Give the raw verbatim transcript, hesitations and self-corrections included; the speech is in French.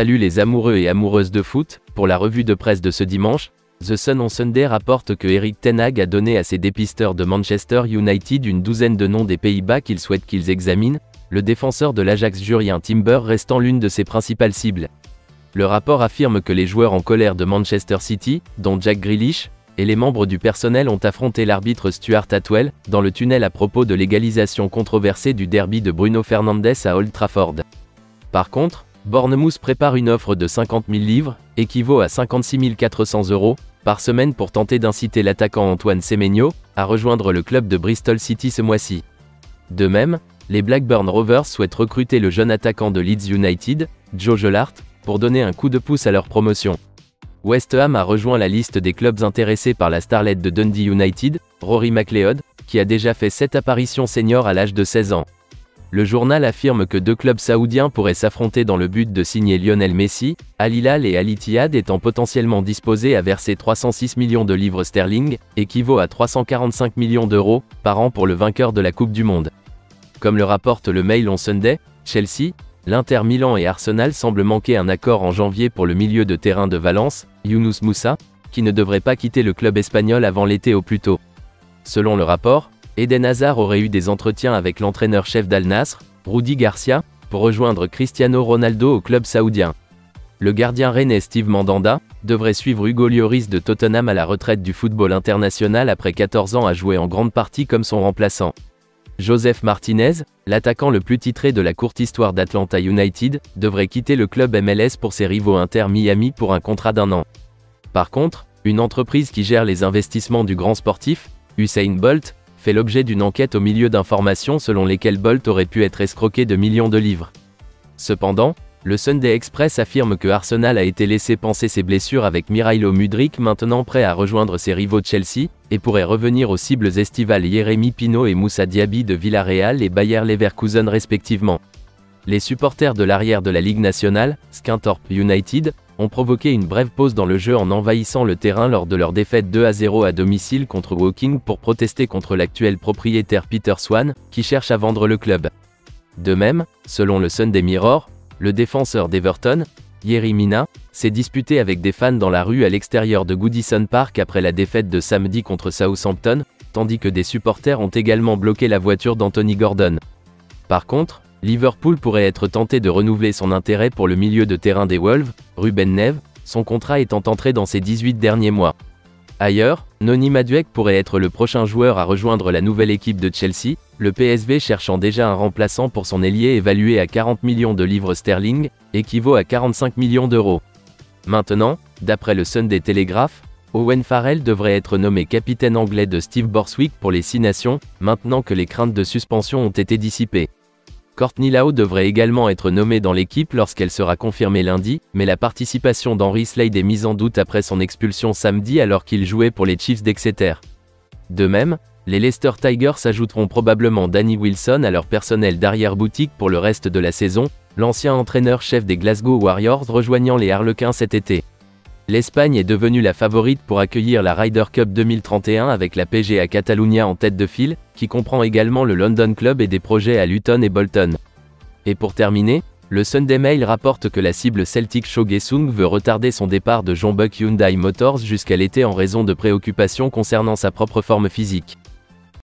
Salut les amoureux et amoureuses de foot, pour la revue de presse de ce dimanche, The Sun on Sunday rapporte que Erik Ten Hag a donné à ses dépisteurs de Manchester United une douzaine de noms des Pays-Bas qu'il souhaite qu'ils examinent, le défenseur de l'Ajax Jurrien Timber restant l'une de ses principales cibles. Le rapport affirme que les joueurs en colère de Manchester City, dont Jack Grealish, et les membres du personnel ont affronté l'arbitre Stuart Atwell, dans le tunnel à propos de l'égalisation controversée du derby de Bruno Fernandes à Old Trafford. Par contre, Bournemouth prépare une offre de cinquante mille livres, équivaut à cinquante-six mille quatre cents euros, par semaine pour tenter d'inciter l'attaquant Antoine Semenyo à rejoindre le club de Bristol City ce mois-ci. De même, les Blackburn Rovers souhaitent recruter le jeune attaquant de Leeds United, Joe Gelhardt, pour donner un coup de pouce à leur promotion. West Ham a rejoint la liste des clubs intéressés par la starlette de Dundee United, Rory McLeod, qui a déjà fait sept apparitions seniors à l'âge de seize ans. Le journal affirme que deux clubs saoudiens pourraient s'affronter dans le but de signer Lionel Messi, Al Hilal et Al Ittihad étant potentiellement disposés à verser trois cent six millions de livres sterling, équivaut à trois cent quarante-cinq millions d'euros, par an pour le vainqueur de la Coupe du Monde. Comme le rapporte le Mail on Sunday, Chelsea, l'Inter Milan et Arsenal semblent manquer un accord en janvier pour le milieu de terrain de Valence, Yunus Moussa, qui ne devrait pas quitter le club espagnol avant l'été au plus tôt. Selon le rapport, Eden Hazard aurait eu des entretiens avec l'entraîneur-chef d'Al-Nassr, Rudy Garcia, pour rejoindre Cristiano Ronaldo au club saoudien. Le gardien rennais Steve Mandanda devrait suivre Hugo Lloris de Tottenham à la retraite du football international après quatorze ans à jouer en grande partie comme son remplaçant. Joseph Martinez, l'attaquant le plus titré de la courte histoire d'Atlanta United, devrait quitter le club M L S pour ses rivaux Inter-Miami pour un contrat d'un an. Par contre, une entreprise qui gère les investissements du grand sportif, Usain Bolt, fait l'objet d'une enquête au milieu d'informations selon lesquelles Bolt aurait pu être escroqué de millions de livres. Cependant, le Sunday Express affirme que Arsenal a été laissé panser ses blessures avec Mirailo Mudryk maintenant prêt à rejoindre ses rivaux de Chelsea, et pourrait revenir aux cibles estivales Yeremi Pino et Moussa Diaby de Villarreal et Bayer Leverkusen respectivement. Les supporters de l'arrière de la Ligue nationale, Scunthorpe United, ont provoqué une brève pause dans le jeu en envahissant le terrain lors de leur défaite deux à zéro à domicile contre Woking pour protester contre l'actuel propriétaire Peter Swan, qui cherche à vendre le club. De même, selon le Sunday Mirror, le défenseur d'Everton, Yerry Mina, s'est disputé avec des fans dans la rue à l'extérieur de Goodison Park après la défaite de samedi contre Southampton, tandis que des supporters ont également bloqué la voiture d'Anthony Gordon. Par contre, Liverpool pourrait être tenté de renouveler son intérêt pour le milieu de terrain des Wolves, Ruben Neves, son contrat étant entré dans ses dix-huit derniers mois. Ailleurs, Noni Madueke pourrait être le prochain joueur à rejoindre la nouvelle équipe de Chelsea, le P S V cherchant déjà un remplaçant pour son ailier évalué à quarante millions de livres sterling, équivaut à quarante-cinq millions d'euros. Maintenant, d'après le Sunday Telegraph, Owen Farrell devrait être nommé capitaine anglais de Steve Borthwick pour les six nations, maintenant que les craintes de suspension ont été dissipées. Courtney Lao devrait également être nommée dans l'équipe lorsqu'elle sera confirmée lundi, mais la participation d'Henry Slade est mise en doute après son expulsion samedi alors qu'il jouait pour les Chiefs d'Exeter. De même, les Leicester Tigers ajouteront probablement Danny Wilson à leur personnel d'arrière-boutique pour le reste de la saison, l'ancien entraîneur-chef des Glasgow Warriors rejoignant les Harlequins cet été. L'Espagne est devenue la favorite pour accueillir la Ryder Cup deux mille trente et un avec la P G A Catalunya en tête de file, qui comprend également le London Club et des projets à Luton et Bolton. Et pour terminer, le Sunday Mail rapporte que la cible Celtic Cho Gesung veut retarder son départ de Jeonbuk Hyundai Motors jusqu'à l'été en raison de préoccupations concernant sa propre forme physique.